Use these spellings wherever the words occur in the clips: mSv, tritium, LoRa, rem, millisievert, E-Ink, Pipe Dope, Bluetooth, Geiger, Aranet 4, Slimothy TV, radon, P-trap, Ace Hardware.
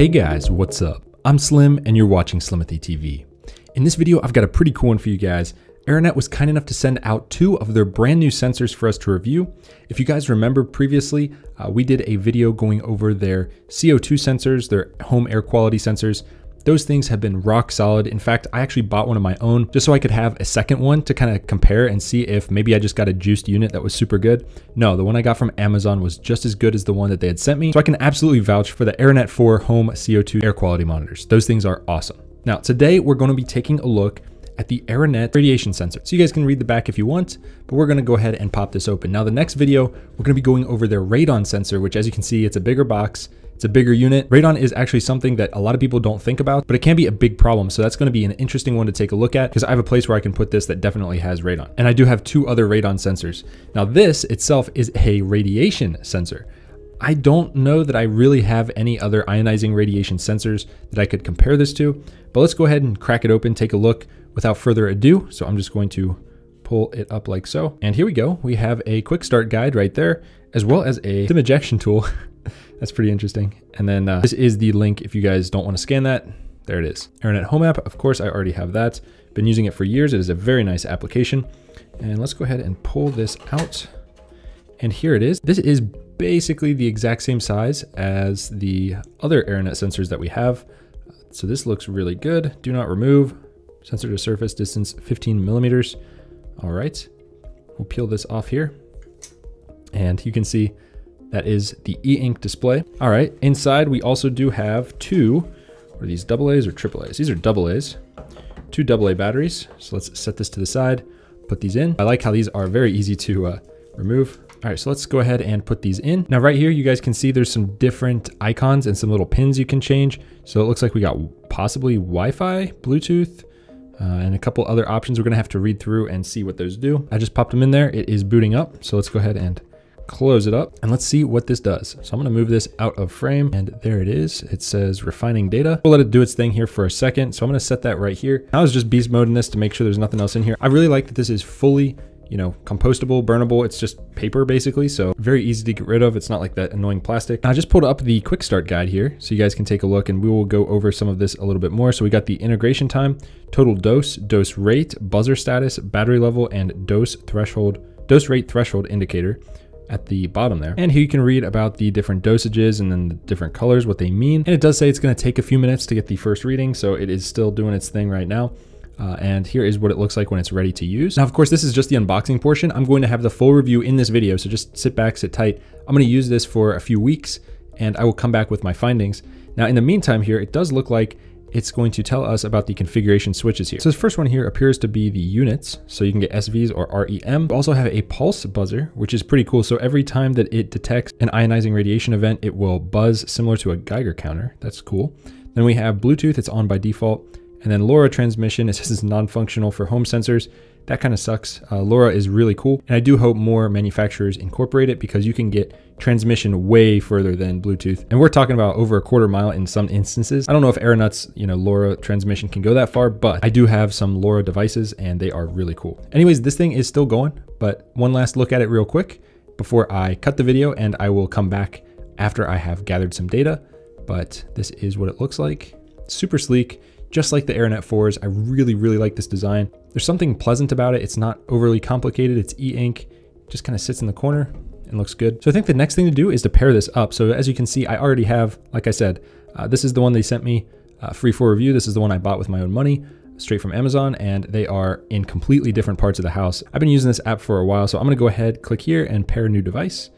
Hey guys, what's up? I'm Slim and you're watching Slimothy TV. In this video, I've got a pretty cool one for you guys. Aranet was kind enough to send out 2 of their brand new sensors for us to review. If you guys remember previously, we did a video going over their CO2 sensors, their home air quality sensors. Those things have been rock solid. In fact, I actually bought one of my own just so I could have a second one to kind of compare and see if maybe I just got a juiced unit that was super good. No, the one I got from Amazon was just as good as the one that they had sent me. So I can absolutely vouch for the Aranet 4 home CO2 air quality monitors. Those things are awesome. Now, today we're going to be taking a look at the Aranet radiation sensor. So you guys can read the back if you want, but we're gonna go ahead and pop this open. Now, the next video, we're gonna be going over their radon sensor, which as you can see, it's a bigger box. It's a bigger unit. Radon is actually something that a lot of people don't think about, but it can be a big problem. So that's going to be an interesting one to take a look at because I have a place where I can put this that definitely has radon. And I do have 2 other radon sensors. Now this itself is a radiation sensor. I don't know that I really have any other ionizing radiation sensors that I could compare this to, but let's go ahead and crack it open, take a look without further ado. So I'm just going to pull it up like so. And here we go. We have a quick start guide right there, as well as a dim ejection tool. That's pretty interesting. And then this is the link if you guys don't want to scan that. There it is. Aranet Home app. Of course, I already have that. Been using it for years. It is a very nice application. And let's go ahead and pull this out. And here it is. This is basically the exact same size as the other Aranet sensors that we have. So this looks really good. Do not remove. Sensor to surface distance 15 millimeters. All right. We'll peel this off here. And you can see that is the E-Ink display. All right, inside we also do have 2, what are these, AA's or AA's? These are AA's, 2 AA batteries. So let's set this to the side, put these in. I like how these are very easy to remove. All right, so let's go ahead and put these in. Now right here, you guys can see there's some different icons and some little pins you can change. So it looks like we got possibly Wi-Fi, Bluetooth, and a couple other options. We're gonna have to read through and see what those do. I just popped them in there. It is booting up. So let's go ahead and close it up and let's see what this does. So I'm gonna move this out of frame and there it is. It says refining data. We'll let it do its thing here for a second. So I'm gonna set that right here. I was just beast moding this to make sure there's nothing else in here. I really like that this is fully, you know, compostable, burnable. It's just paper basically. So very easy to get rid of. It's not like that annoying plastic. I just pulled up the quick start guide here so you guys can take a look and we will go over some of this a little bit more. So we got the integration time, total dose, dose rate, buzzer status, battery level, and dose threshold, dose rate threshold indicator at the bottom there. And here you can read about the different dosages and then the different colors, what they mean. And it does say it's gonna take a few minutes to get the first reading, so it is still doing its thing right now. And here is what it looks like when it's ready to use. Now, of course, this is just the unboxing portion. I'm going to have the full review in this video, so just sit back, sit tight. I'm gonna use this for a few weeks and I will come back with my findings. Now, in the meantime here, it does look like it's going to tell us about the configuration switches here. So this first one here appears to be the units. So you can get SVs or REM. We also have a pulse buzzer, which is pretty cool. So every time that it detects an ionizing radiation event, it will buzz similar to a Geiger counter. That's cool. Then we have Bluetooth, it's on by default. And then LoRa transmission, it says it's non-functional for home sensors. That kind of sucks. LoRa is really cool. And I do hope more manufacturers incorporate it because you can get transmission way further than Bluetooth. And we're talking about over a quarter mile in some instances. I don't know if Aranet's, you know, LoRa transmission can go that far, but I do have some LoRa devices and they are really cool. Anyways, this thing is still going, but one last look at it real quick before I cut the video and I will come back after I have gathered some data. But this is what it looks like. Super sleek. Just like the Aranet 4s, I really, really like this design. There's something pleasant about it. It's not overly complicated. It's E-Ink, just kind of sits in the corner and looks good. So I think the next thing to do is to pair this up. So as you can see, I already have, like I said, this is the one they sent me free for review. This is the one I bought with my own money, straight from Amazon, and they are in completely different parts of the house. I've been using this app for a while, so I'm gonna go ahead, click here and pair new device.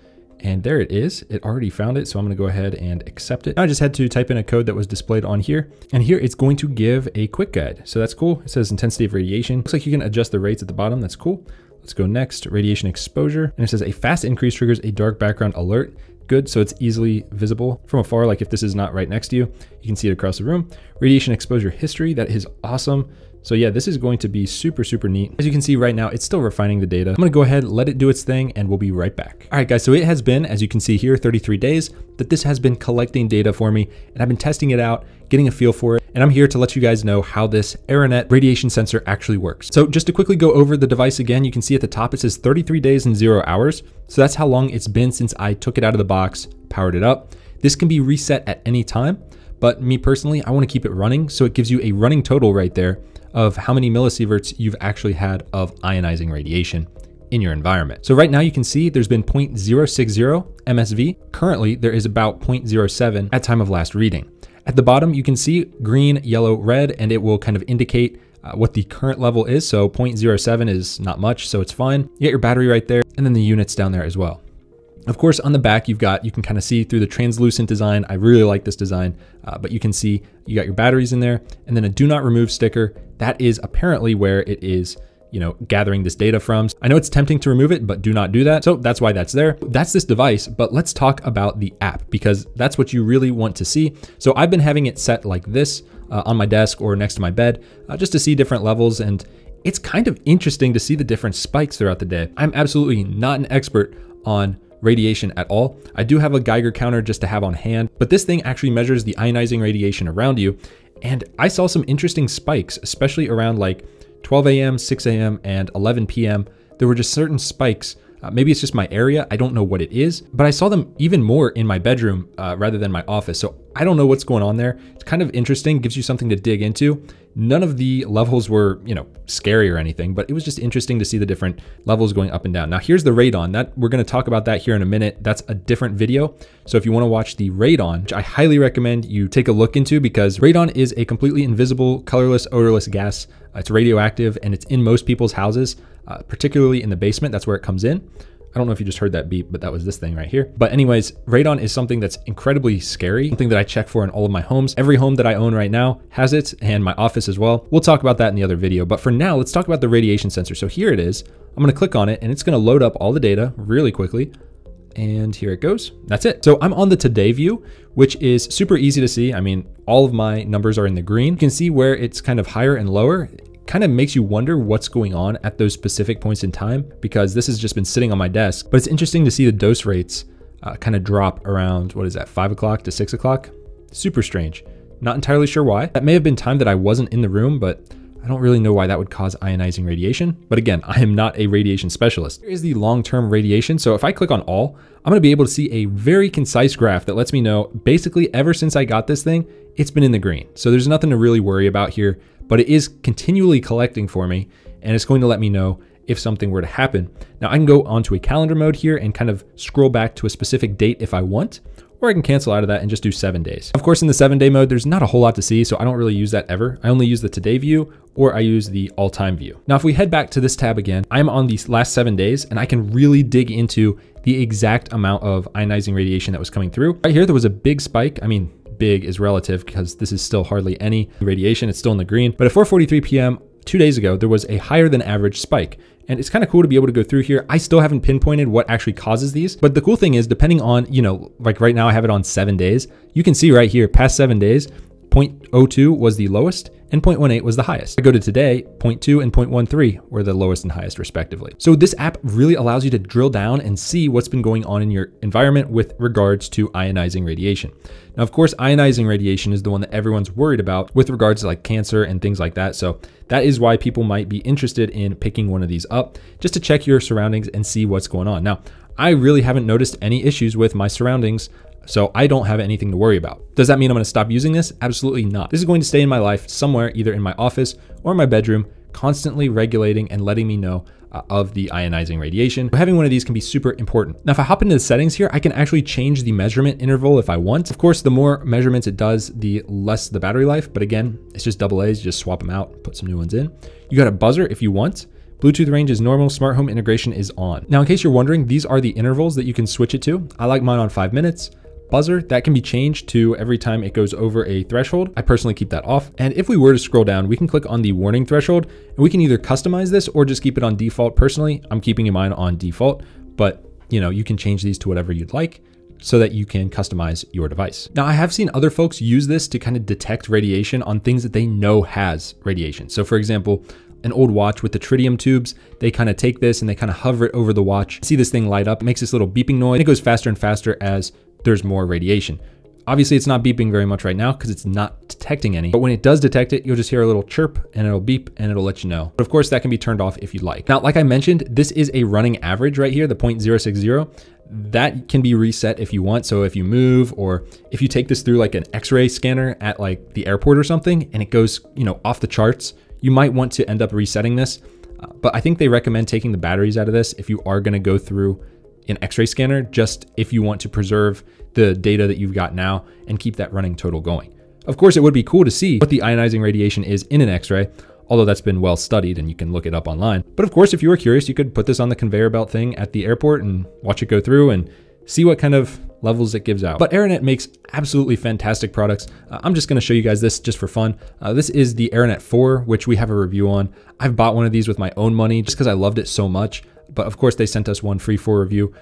And there it is, it already found it. So I'm gonna go ahead and accept it. Now I just had to type in a code that was displayed on here and here it's going to give a quick guide. So that's cool. It says intensity of radiation. Looks like you can adjust the rates at the bottom. That's cool. Let's go next, radiation exposure. And it says a fast increase triggers a dark background alert. Good, so it's easily visible from afar. Like if this is not right next to you, you can see it across the room. Radiation exposure history, that is awesome. So yeah, this is going to be super, super neat. As you can see right now, it's still refining the data. I'm gonna go ahead, let it do its thing, and we'll be right back. All right guys, so it has been, as you can see here, 33 days that this has been collecting data for me, and I've been testing it out, getting a feel for it, and I'm here to let you guys know how this Aranet radiation sensor actually works. So just to quickly go over the device again, you can see at the top, it says 33 days and 0 hours. So that's how long it's been since I took it out of the box, powered it up. This can be reset at any time. But me personally, I want to keep it running. So it gives you a running total right there of how many millisieverts you've actually had of ionizing radiation in your environment. So right now you can see there's been 0.060 mSv. Currently there is about 0.07 at time of last reading. At the bottom, you can see green, yellow, red, and it will kind of indicate what the current level is. So 0.07 is not much, so it's fine. You get your battery right there, and then the units down there as well. Of course, on the back, you can kind of see through the translucent design. I really like this design, but you can see you got your batteries in there, and then a do not remove sticker. That is apparently where it is, you know, gathering this data from. I know it's tempting to remove it, but do not do that. So that's why that's there. That's this device, but let's talk about the app because that's what you really want to see. So I've been having it set like this on my desk or next to my bed just to see different levels. And it's kind of interesting to see the different spikes throughout the day. I'm absolutely not an expert on radiation at all. I do have a Geiger counter just to have on hand, but this thing actually measures the ionizing radiation around you. And I saw some interesting spikes, especially around like 12 a.m., 6 a.m., and 11 p.m. There were just certain spikes. Maybe it's just my area. I don't know what it is, but I saw them even more in my bedroom rather than my office. So I don't know what's going on there. It's kind of interesting, gives you something to dig into. None of the levels were, you know, scary or anything, but it was just interesting to see the different levels going up and down. Now here's the radon. That we're going to talk about that here in a minute. That's a different video. So if you want to watch the radon, which I highly recommend you take a look into because radon is a completely invisible, colorless, odorless gas. It's radioactive and it's in most people's houses, particularly in the basement. That's where it comes in. I don't know if you just heard that beep, but that was this thing right here. But anyways, radon is something that's incredibly scary, something that I check for in all of my homes. Every home that I own right now has it, and my office as well. We'll talk about that in the other video, but for now, let's talk about the radiation sensor. So here it is. I'm gonna click on it and it's gonna load up all the data really quickly. And here it goes. That's it. So I'm on the today view, which is super easy to see. I mean, all of my numbers are in the green. You can see where it's kind of higher and lower. Kind of makes you wonder what's going on at those specific points in time because this has just been sitting on my desk, but it's interesting to see the dose rates kind of drop around, what is that, 5 o'clock to 6 o'clock? Super strange. Not entirely sure why. That may have been time that I wasn't in the room, but I don't really know why that would cause ionizing radiation. But again, I am not a radiation specialist. Here is the long-term radiation. So if I click on all, I'm gonna be able to see a very concise graph that lets me know basically ever since I got this thing, it's been in the green. So there's nothing to really worry about here, but it is continually collecting for me and it's going to let me know if something were to happen. Now I can go onto a calendar mode here and kind of scroll back to a specific date if I want, or I can cancel out of that and just do 7 days. Of course, in the 7 day mode, there's not a whole lot to see, so I don't really use that ever. I only use the today view or I use the all time view. Now, if we head back to this tab again, I'm on these last 7 days and I can really dig into the exact amount of ionizing radiation that was coming through. Right here, there was a big spike. I mean, big is relative because this is still hardly any radiation. It's still in the green, but at 4:43 p.m. 2 days ago, there was a higher than average spike. And it's kind of cool to be able to go through here. I still haven't pinpointed what actually causes these, but the cool thing is depending on, you know, like right now I have it on 7 days. You can see right here, past 7 days, 0.02 was the lowest and 0.18 was the highest. I go to today, 0.2 and 0.13 were the lowest and highest respectively. So this app really allows you to drill down and see what's been going on in your environment with regards to ionizing radiation. Now, of course, ionizing radiation is the one that everyone's worried about with regards to like cancer and things like that. So that is why people might be interested in picking one of these up just to check your surroundings and see what's going on. Now, I really haven't noticed any issues with my surroundings, so I don't have anything to worry about. Does that mean I'm gonna stop using this? Absolutely not. This is going to stay in my life somewhere, either in my office or my bedroom, constantly regulating and letting me know of the ionizing radiation. So having one of these can be super important. Now, if I hop into the settings here, I can actually change the measurement interval if I want. Of course, the more measurements it does, the less the battery life. But again, it's just AA's, just swap them out, put some new ones in. You got a buzzer if you want. Bluetooth range is normal, smart home integration is on. Now, in case you're wondering, these are the intervals that you can switch it to. I like mine on 5 minutes. Buzzer, that can be changed to every time it goes over a threshold. I personally keep that off. And if we were to scroll down, we can click on the warning threshold and we can either customize this or just keep it on default. Personally, I'm keeping mine on default, but you know, you can change these to whatever you'd like so that you can customize your device. Now, I have seen other folks use this to kind of detect radiation on things that they know has radiation. So for example, an old watch with the tritium tubes, they kind of take this and they kind of hover it over the watch. See this thing light up, it makes this little beeping noise. It goes faster and faster as there's more radiation. Obviously it's not beeping very much right now because it's not detecting any, but when it does detect it, you'll just hear a little chirp and it'll beep and it'll let you know. But of course that can be turned off if you'd like. Now, like I mentioned, this is a running average right here, the 0.060. that can be reset if you want. So if you move, or if you take this through like an x-ray scanner at like the airport or something, and it goes, you know, off the charts, you might want to end up resetting this. But I think they recommend taking the batteries out of this if you are going to go through an x-ray scanner, just if you want to preserve the data that you've got now and keep that running total going. Of course, it would be cool to see what the ionizing radiation is in an x-ray, although that's been well studied and you can look it up online. But of course, if you were curious, you could put this on the conveyor belt thing at the airport and watch it go through and see what kind of levels it gives out. But Aranet makes absolutely fantastic products. I'm just gonna show you guys this just for fun. This is the Aranet 4, which we have a review on. I've bought one of these with my own money just because I loved it so much. But of course, they sent us one free for review.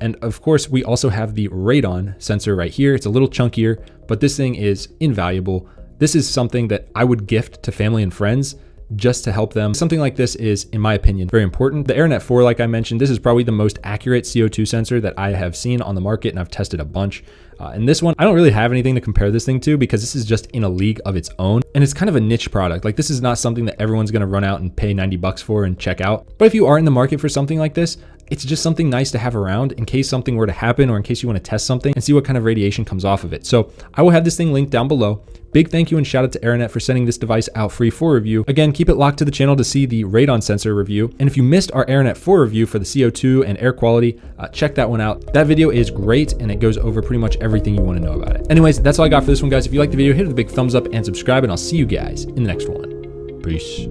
And of course, we also have the radon sensor right here. It's a little chunkier, but this thing is invaluable. This is something that I would gift to family and friends just to help them. Something like this is, in my opinion, very important. The Aranet 4, like I mentioned, this is probably the most accurate CO2 sensor that I have seen on the market, and I've tested a bunch. And this one, I don't really have anything to compare this thing to because this is just in a league of its own. And it's kind of a niche product. Like, this is not something that everyone's gonna run out and pay 90 bucks for and check out. But if you are in the market for something like this, it's just something nice to have around in case something were to happen, or in case you wanna test something and see what kind of radiation comes off of it. So I will have this thing linked down below. Big thank you and shout out to Aranet for sending this device out free for review. Again, keep it locked to the channel to see the radon sensor review. And if you missed our Aranet 4 review for the CO2 and air quality, check that one out. That video is great and it goes over pretty much everything you wanna know about it. Anyways, that's all I got for this one, guys. If you liked the video, hit the big thumbs up and subscribe, and I'll see you guys in the next one. Peace.